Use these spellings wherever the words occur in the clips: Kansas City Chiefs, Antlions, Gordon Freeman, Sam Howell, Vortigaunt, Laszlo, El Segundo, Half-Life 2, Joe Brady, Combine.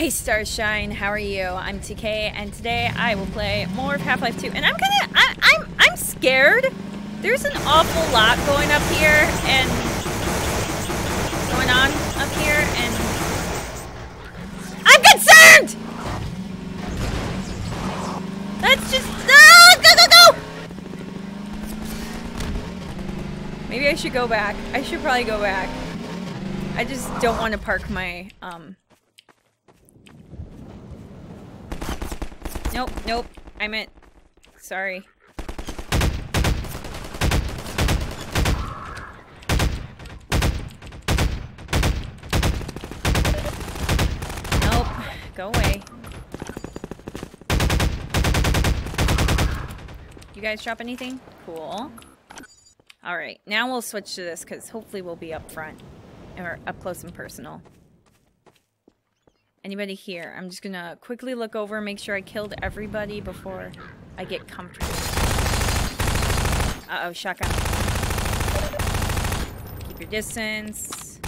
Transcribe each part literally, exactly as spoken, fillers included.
Hey Starshine, how are you? I'm T K, and today I will play more of Half-Life two. And I'm kinda, I, I'm, I'm scared. There's an awful lot going up here, and going on up here, and I'm concerned! That's just, ah, go, go, go! Maybe I should go back. I should probably go back. I just don't want to park my, um... Nope, nope. I meant... Sorry. Nope. Go away. You guys drop anything? Cool. Alright, now we'll switch to this, because hopefully we'll be up front. Or up close and personal. Anybody here? I'm just gonna quickly look over and make sure I killed everybody before I get comfortable. Uh-oh, shotgun. Keep your distance.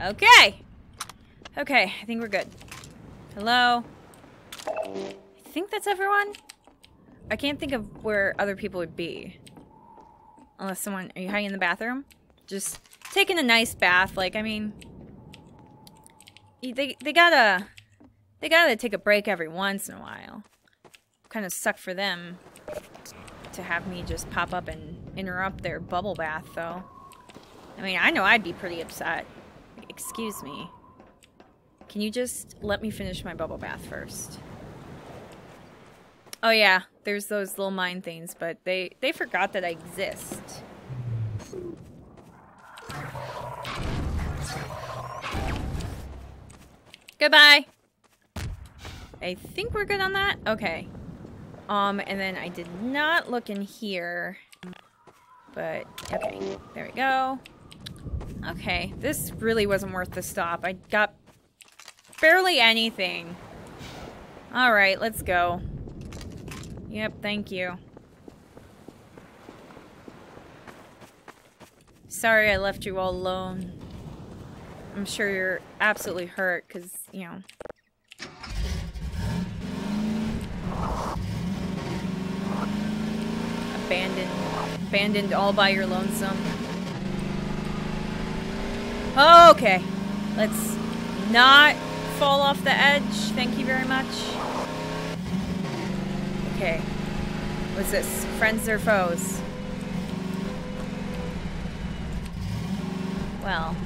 Okay! Okay, I think we're good. Hello? I think that's everyone? I can't think of where other people would be. Unless someone... Are you hiding in the bathroom? Just taking a nice bath, like, I mean, they, they gotta, they gotta take a break every once in a while. Kind of suck for them to have me just pop up and interrupt their bubble bath, though. I mean, I know I'd be pretty upset. Excuse me. Can you just let me finish my bubble bath first? Oh yeah, there's those little mine things, but they, they forgot that I exist. Goodbye! I think we're good on that? Okay. Um, and then I did not look in here. But, okay. There we go. Okay. This really wasn't worth the stop. I got barely anything. Alright, let's go. Yep, thank you. Sorry I left you all alone. I'm sure you're absolutely hurt, because, you know. Abandoned. Abandoned all by your lonesome. Okay. Let's not fall off the edge. Thank you very much. Okay. What's this? Friends or foes? Well...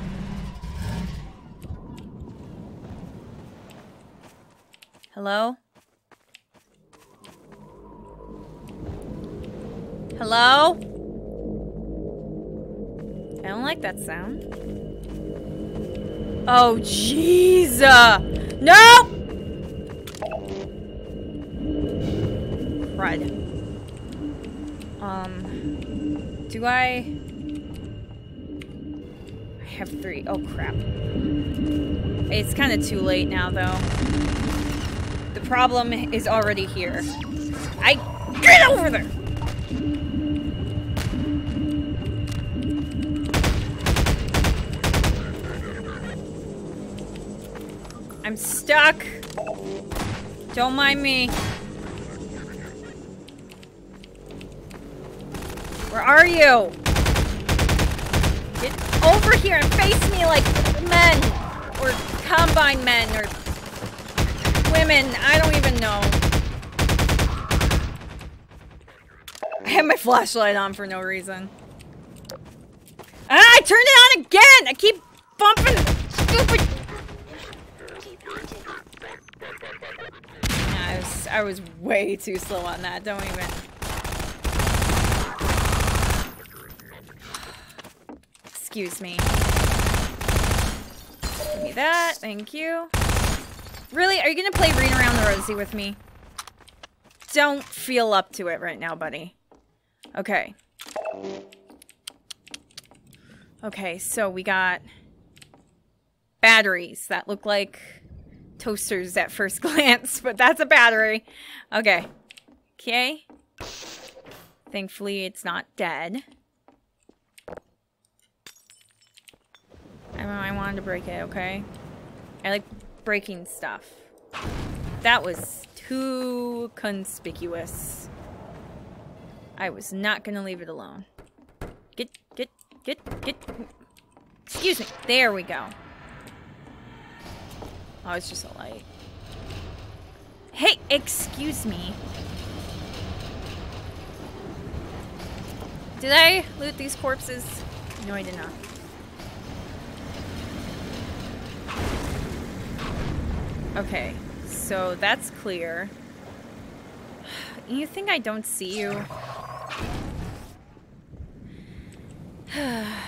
Hello? Hello? I don't like that sound. Oh, Jesus! No! Crud. Um, do I... I have three. Oh, crap. It's kind of too late now, though. Problem is already here. I get over there. I'm stuck. Don't mind me. Where are you? Get over here and face me like men or combine men or women, I don't even know. I have my flashlight on for no reason. Ah, I turned it on again! I keep bumping stupid... Nah, I was, I was way too slow on that, don't even... Excuse me. Give me that, thank you. Really? Are you gonna play Read Around the Rosie with me? Don't feel up to it right now, buddy. Okay. Okay, so we got... batteries that look like toasters at first glance, but that's a battery. Okay. Okay. Thankfully, it's not dead. trying to break it, okay? I like breaking stuff. That was too conspicuous. I was not gonna leave it alone. Get, get, get, get. Excuse me. There we go. Oh, it's just a light. Hey, excuse me. Did I loot these corpses? No, I did not. Okay, so that's clear. You think I don't see you? Oh,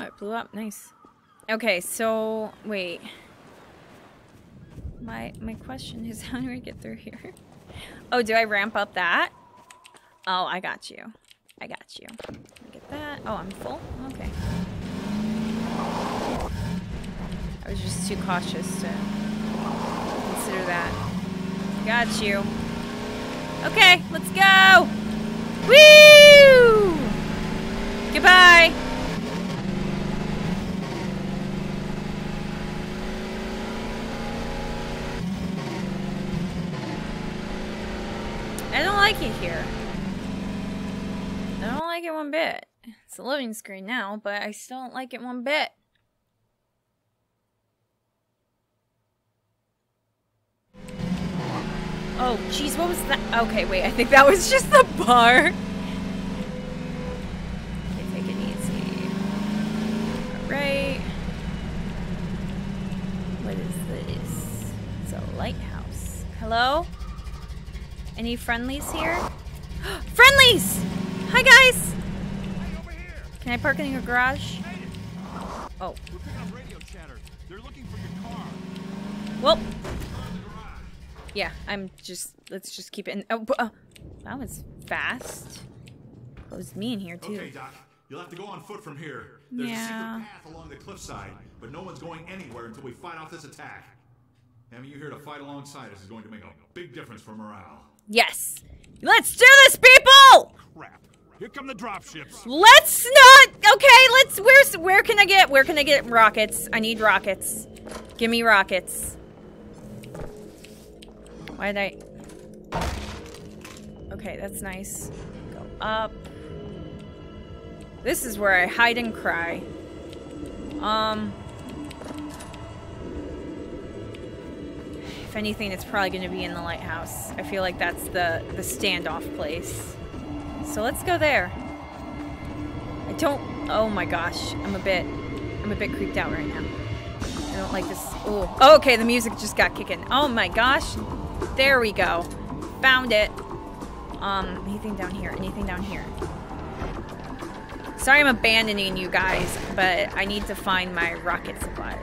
it blew up. Nice. Okay, so wait. My my question is, how do I get through here? Oh, do I ramp up that? Oh, I got you. I got you. Get that. Oh, I'm full? Okay. I was just too cautious to consider that. Got you. Okay, let's go! Woo! Goodbye! I don't like it here. I don't like it one bit. It's a loading screen now, but I still don't like it one bit. Oh, jeez, what was that? Okay, wait, I think that was just the bar. Okay, take it easy. Alright. What is this? It's a lighthouse. Hello? Any friendlies here? Friendlies! Hi, guys! Hey, over here. Can I park in your garage? Oh. We're picking up radio chatter. They're looking for your car. Well. Yeah, I'm just. Let's just keep it in. Oh, oh, that was fast. Closed me in here too. Okay, Doc. You'll have to go on foot from here. There's yeah. a secret path along the cliffside, but no one's going anywhere until we fight off this attack. Having you here to fight alongside us is going to make a big difference for morale. Yes. Let's do this, people! Crap! Here come the dropships. Let's not. Okay, let's. Where's? Where can I get? Where can I get rockets? I need rockets. Give me rockets. Why did I... Okay, that's nice. Go up. This is where I hide and cry. Um... If anything, it's probably going to be in the lighthouse. I feel like that's the, the standoff place. So let's go there. I don't... Oh my gosh. I'm a bit... I'm a bit creeped out right now. I don't like this... Ooh. Oh, okay, the music just got kicking. Oh my gosh. There we go. Found it. Um, anything down here? Anything down here? Sorry I'm abandoning you guys, but I need to find my rocket supplies.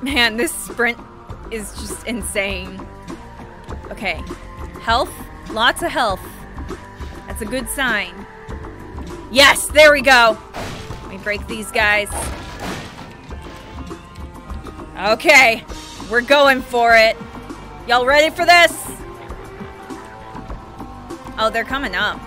Man, this sprint is just insane. Okay. Health. Lots of health. That's a good sign. Yes! There we go! Let me break these guys. Okay, we're going for it. Y'all ready for this? Oh, they're coming up.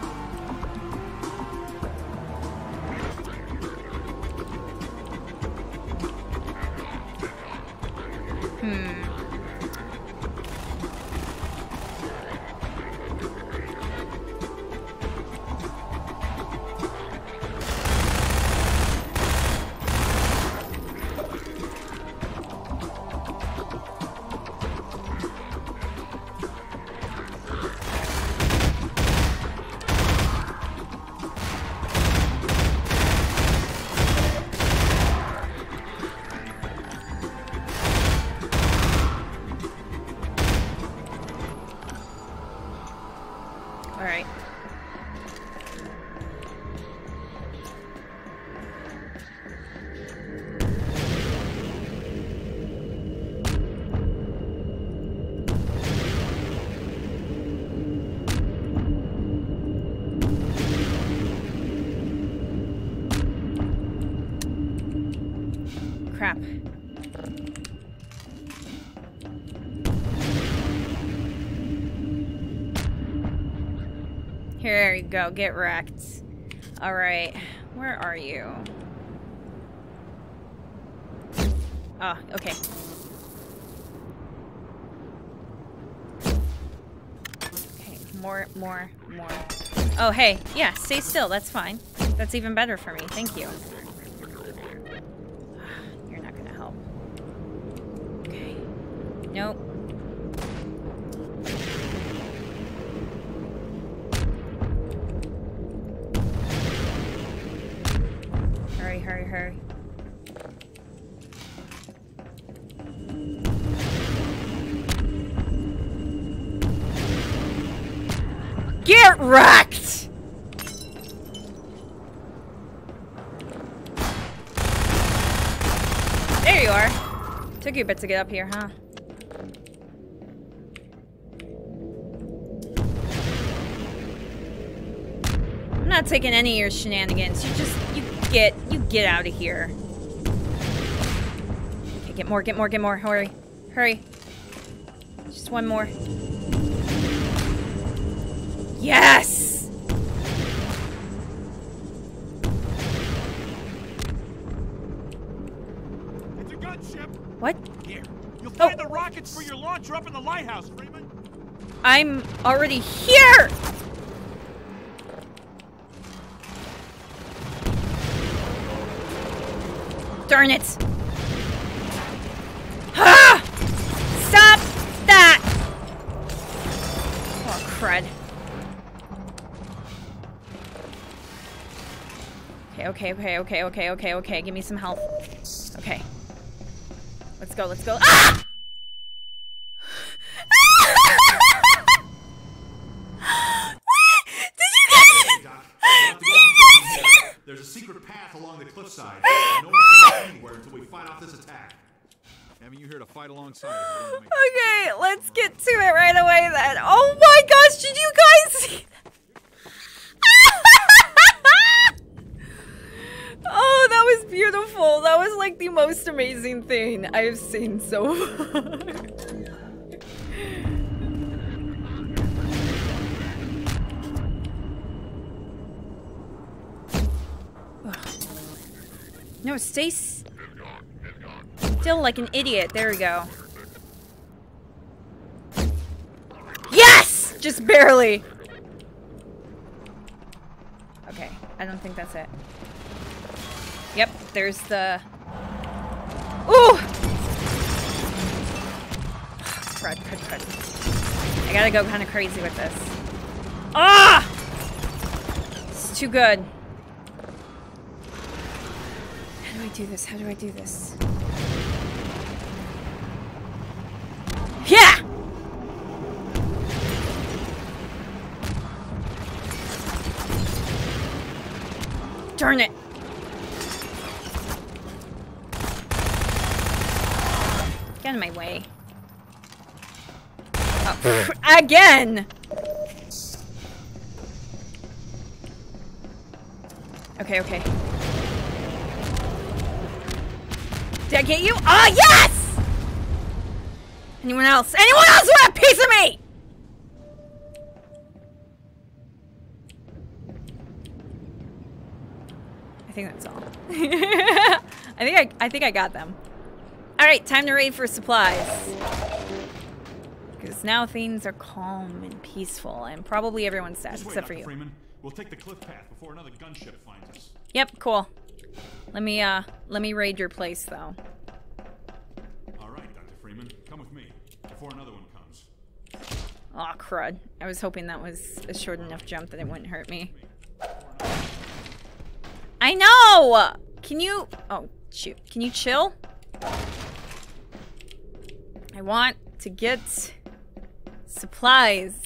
Here you go. Get wrecked. Alright. Where are you? Ah, oh, okay. Okay, more, more, more. Oh, hey. Yeah, stay still. That's fine. That's even better for me. Thank you. You're not gonna help. Okay. Nope. Hurry, hurry, hurry. Get wrecked! There you are. Took you a bit to get up here, huh? I'm not taking any of your shenanigans. You just, you get, you get out of here. Okay, get more, get more, get more. Hurry, hurry. Just one more. Yes! It's a gunship! What? Here. You'll find oh. the rockets for your launcher up in the lighthouse, Freeman! I'm already here! Darn it! Ah! Stop that! Oh, crud. Okay, okay, okay, okay, okay, okay. Give me some help. Okay. Let's go, let's go. Ah! Did you get it? There's a secret path along the cliffside. No one's going anywhere until we fight off this attack. Having you here to fight alongside. Okay, let's get to it right away then. Oh my gosh, did you guys see? Oh, that was beautiful. That was like the most amazing thing I have seen so far. No, stay s still like an idiot. There we go. Yes! Just barely. Okay, I don't think that's it. Yep, there's the... Ooh! Crud, crud, crud. I gotta go kind of crazy with this. Ah! It's too good. How do I do this? How do I do this? Yeah! Darn it. Get out of my way. Oh, again! Okay, okay. Did I get you? Oh, yes! Anyone else? Anyone else want a piece of me? I think that's all. I think I, I think I got them. Alright, time to raid for supplies. Because now things are calm and peaceful, and probably everyone's sad, except for you. Freeman. We'll take the cliff path before another gunship finds us. Yep, cool. Let me, uh, let me raid your place, though. Alright, Doctor Freeman, come with me, before another one comes. Aw, oh, crud. I was hoping that was a short enough jump that it wouldn't hurt me. I know! Can you... Oh, shoot. Can you chill? I want to get supplies.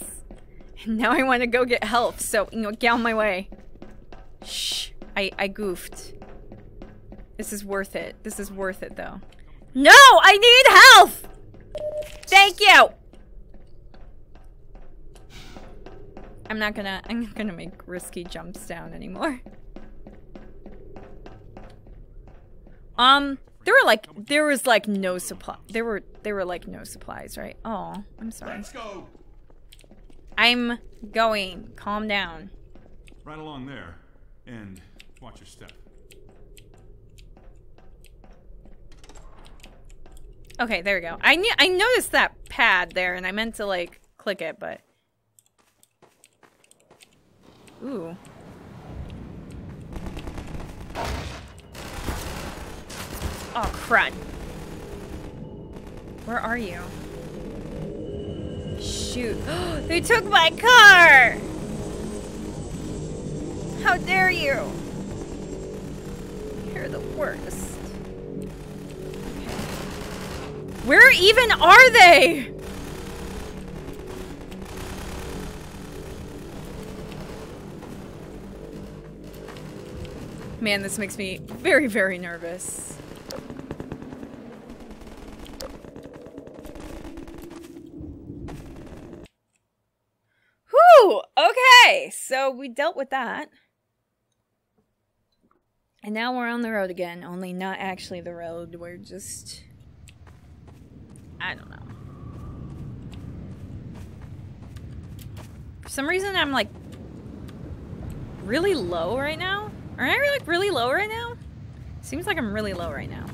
And now I want to go get help, so, you know, get out of my way. Shh. I, I goofed. This is worth it. This is worth it, though. No! I need health! Thank you! I'm not gonna- I'm not gonna make risky jumps down anymore. Um... There were like, there was like no supply. There were, there were like no supplies, right? Oh, I'm sorry. Let's go. I'm going. Calm down. Right along there, and watch your step. Okay, there we go. I knew I noticed that pad there, and I meant to like click it, but ooh. Oh crud! Where are you? Shoot! They took my car! How dare you! You're the worst. Where even are they? Man, this makes me very, very nervous. Whew! Okay! So we dealt with that. And now we're on the road again, only not actually the road. We're just... I don't know. For some reason, I'm like really low right now. Aren't I like really low right now? Seems like I'm really low right now.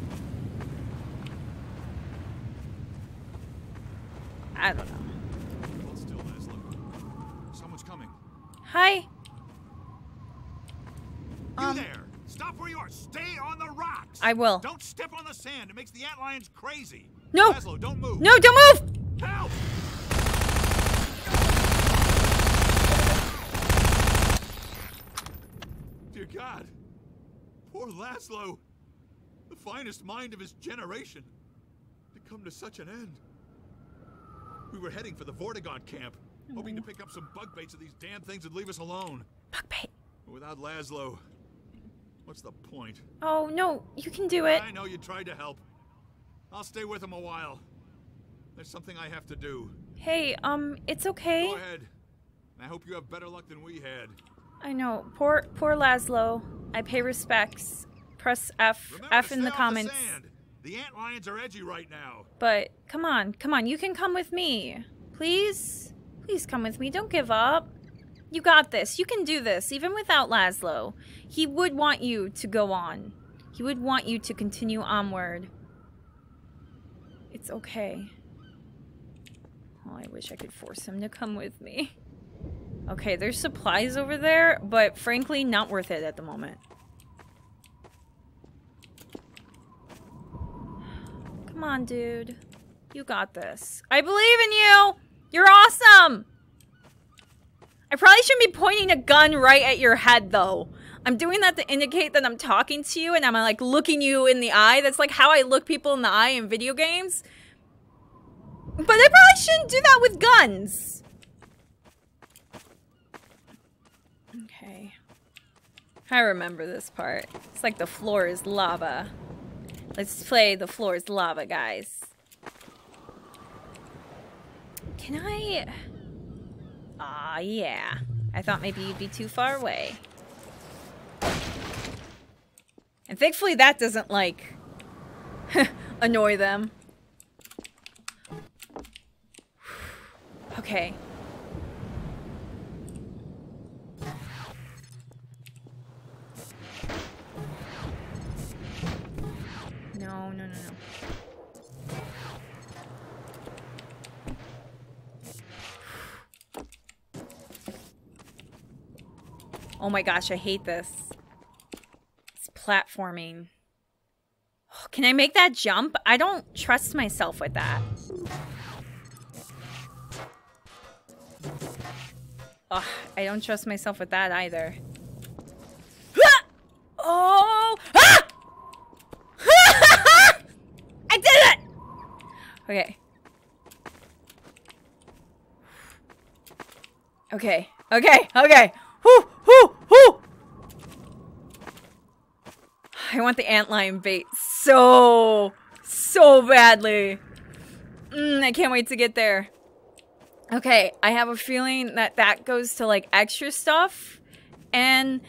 I don't know. Someone's coming. Hi. You there? Stop where you are. Stay on the rocks. I will. Don't step on the sand. It makes the antlions crazy. No! Laszlo, don't move! No, don't move! Help! Dear God, poor Laszlo, the finest mind of his generation, to come to such an end. We were heading for the Vortigaunt camp, oh. hoping to pick up some bug baits of these damn things and leave us alone. Bug bait. Without Laszlo, what's the point? Oh no, you can do it. I know you tried to help. I'll stay with him a while. There's something I have to do. Hey, um, it's okay. Go ahead. And I hope you have better luck than we had. I know. Poor, poor Laszlo. I pay respects. Press F. Remember F in the comments. The, the antlions are edgy right now. But come on, come on. You can come with me, please. Please come with me. Don't give up. You got this. You can do this, even without Laszlo. He would want you to go on. He would want you to continue onward. It's okay. Oh, I wish I could force him to come with me. Okay, there's supplies over there, but frankly, not worth it at the moment. Come on, dude. You got this. I believe in you! You're awesome! I probably shouldn't be pointing a gun right at your head, though. I'm doing that to indicate that I'm talking to you and I'm like looking you in the eye. That's like how I look people in the eye in video games. But I probably shouldn't do that with guns. Okay. I remember this part. It's like the floor is lava. Let's play the floor is lava, guys. Can I... Aw, yeah. I thought maybe you'd be too far away. And thankfully that doesn't, like, annoy them. Okay. No, no, no, no. Oh my gosh, I hate this. Platforming. Oh, can I make that jump? I don't trust myself with that. Oh, I don't trust myself with that either. Ah! Oh! Ah! I did it! Okay. Okay. Okay. Okay. Whoo! Whoo! Whoo! I want the antlion bait so, so badly. Mm, I can't wait to get there. Okay, I have a feeling that that goes to like extra stuff. And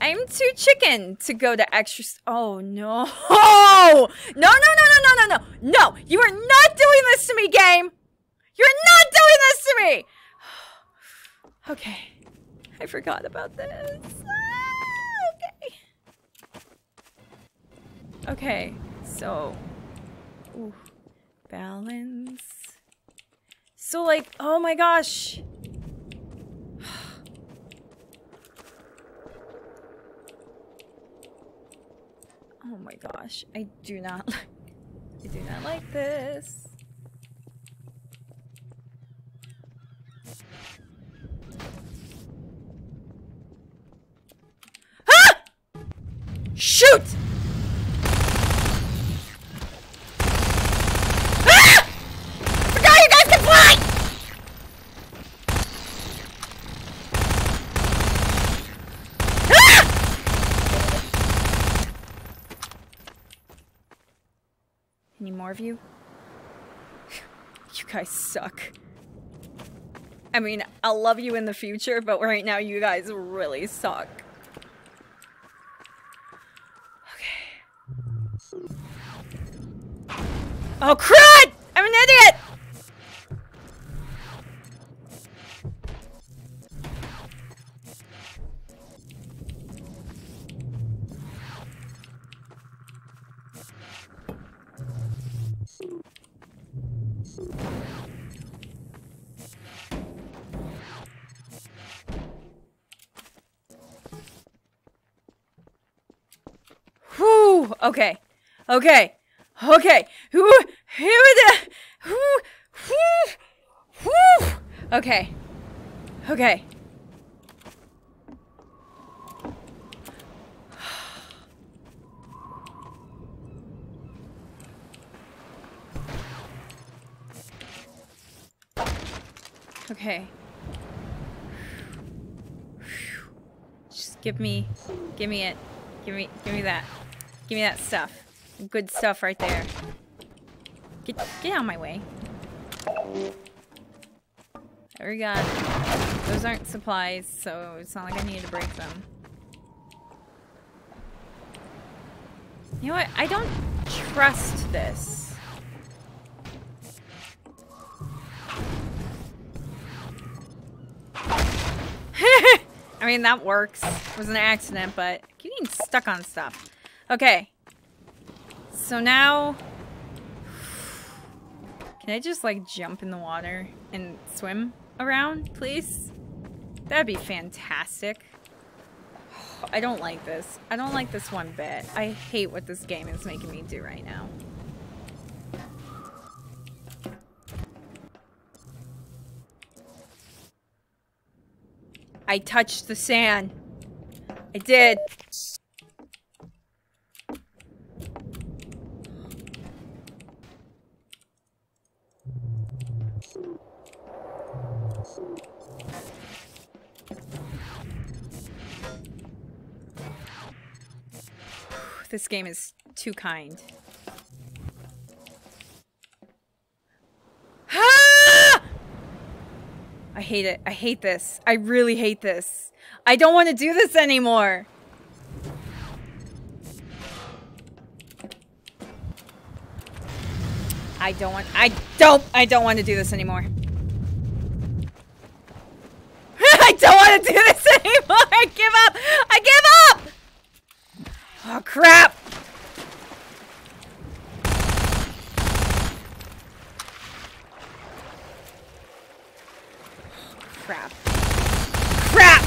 I'm too chicken to go to extra stuff. Oh no. No, no, no, no, no, no, no. No, you are not doing this to me, game. You're not doing this to me. Okay. I forgot about this. Ah, okay. Okay, so... Ooh, balance... So like, oh my gosh! Oh my gosh, I do not like... I do not like this. Shoot! Ah! I forgot you guys can fly! Ah! Any more of you? You guys suck. I mean, I'll love you in the future, but right now you guys really suck. Oh crud! I'm an idiot! Whew! Okay. Okay. Okay. Who here we go. Okay. Okay. Okay. Just give me give me it. Give me give me that. Give me that stuff. Good stuff right there. Get, get out of my way. There we go. Those aren't supplies, so it's not like I needed to break them. You know what? I don't trust this. I mean, that works. It was an accident, but I keep getting stuck on stuff. Okay. So now, can I just like jump in the water and swim around, please? That'd be fantastic. Oh, I don't like this. I don't like this one bit. I hate what this game is making me do right now. I touched the sand. I did. This game is too kind. Ah! I hate it. I hate this. I really hate this. I don't want to do this anymore. I don't want- I don't- I don't want to do this anymore. I don't want to do this anymore! I give up! I give up! Oh, crap! Crap. Crap!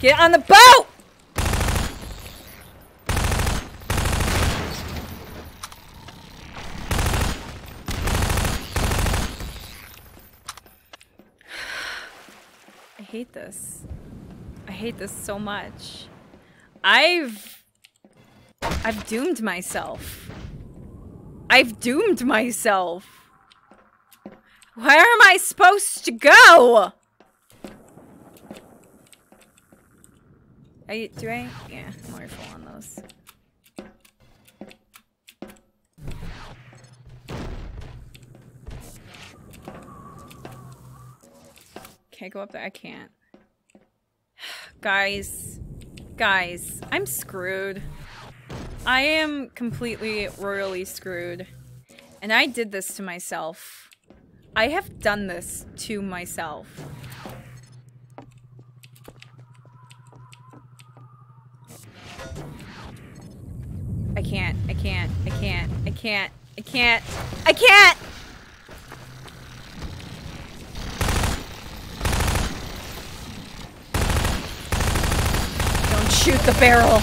Get on the boat! I hate this. I hate this so much. I've... I've doomed myself. I've doomed myself. Where am I supposed to go? I, do I? Yeah, I'm already full on those. Can I go up there? I can't. Guys, guys, I'm screwed. I am completely royally screwed. And I did this to myself. I have done this to myself. I can't, I can't, I can't, I can't, I can't, I can't! Don't shoot the barrel!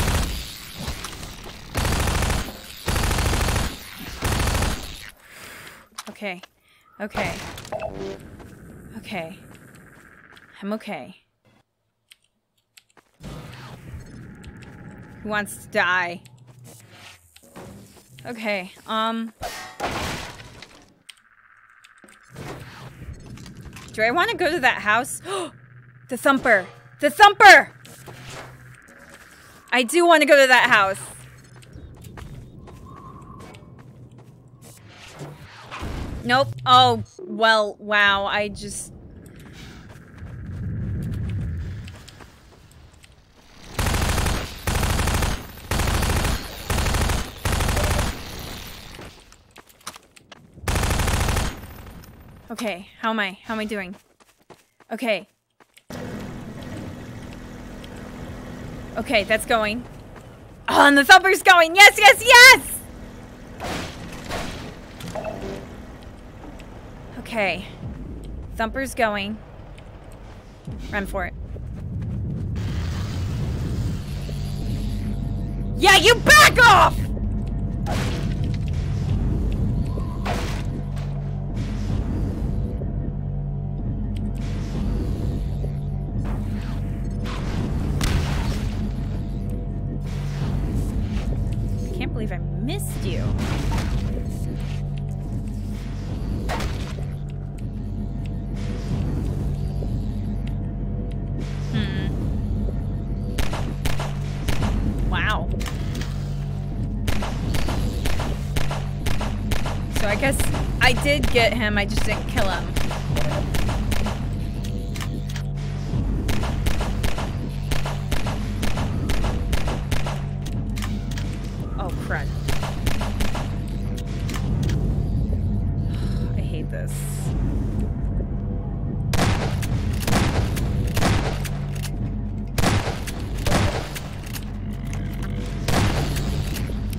Okay. Okay. Okay. I'm okay. Who wants to die? Okay, um... do I want to go to that house? The Thumper! The Thumper! I do want to go to that house! Nope. Oh, well, wow, I just... Okay, how am I? How am I doing? Okay. Okay, that's going. Oh, and the Thumper's going! Yes, yes, yes! Okay. Thumper's going. Run for it. Yeah, you back off! I can't believe I missed you. I did get him, I just didn't kill him. Oh, crud. I hate this.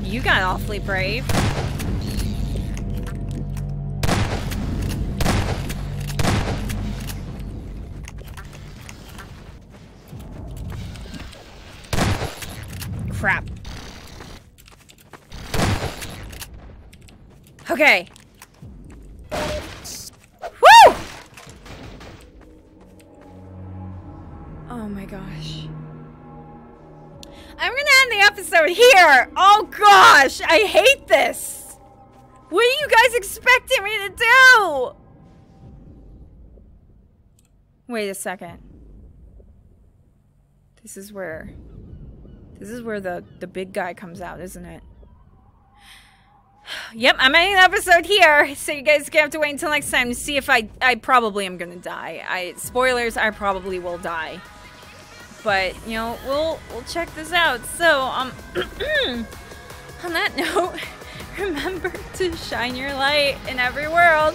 You got awfully brave. Crap. Okay. Woo! Oh my gosh. I'm gonna end the episode here. Oh gosh, I hate this. What are you guys expecting me to do? Wait a second. This is where... This is where the, the big guy comes out, isn't it? Yep, I'm ending the episode here, so you guys are gonna have to wait until next time to see if I- I probably am gonna die. I- spoilers, I probably will die. But, you know, we'll- we'll check this out. So, um, on that note, remember to shine your light in every world.